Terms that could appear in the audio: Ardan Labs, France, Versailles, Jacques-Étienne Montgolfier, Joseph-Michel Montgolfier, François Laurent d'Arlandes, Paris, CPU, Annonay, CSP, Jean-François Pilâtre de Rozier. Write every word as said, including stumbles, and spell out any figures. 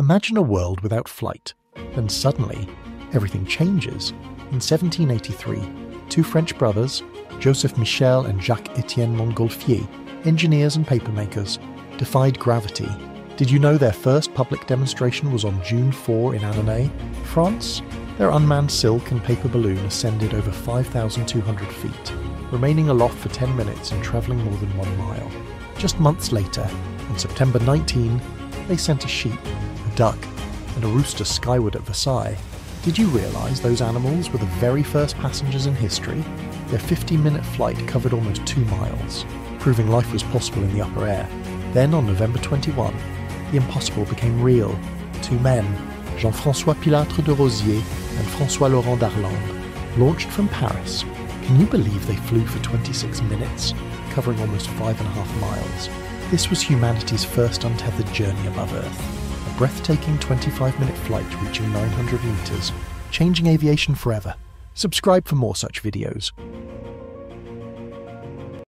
Imagine a world without flight, and suddenly everything changes. In seventeen eighty-three, two French brothers, Joseph-Michel and Jacques-Étienne Montgolfier, engineers and papermakers, defied gravity. Did you know their first public demonstration was on June fourth in Annonay, France? Their unmanned silk and paper balloon ascended over five thousand two hundred feet, remaining aloft for ten minutes and travelling more than one mile. Just months later, on September nineteenth, they sent a sheep, a duck, and a rooster skyward at Versailles. Did you realise those animals were the very first passengers in history? Their fifty-minute flight covered almost two miles, proving life was possible in the upper air. Then, on November twenty-first, the impossible became real. Two men, Jean-François Pilâtre de Rozier and François Laurent d'Arlandes, launched from Paris. Can you believe they flew for twenty-six minutes, covering almost five and a half miles? This was humanity's first untethered journey above Earth. A breathtaking twenty-five-minute flight reaching nine hundred metres, changing aviation forever. Subscribe for more such videos.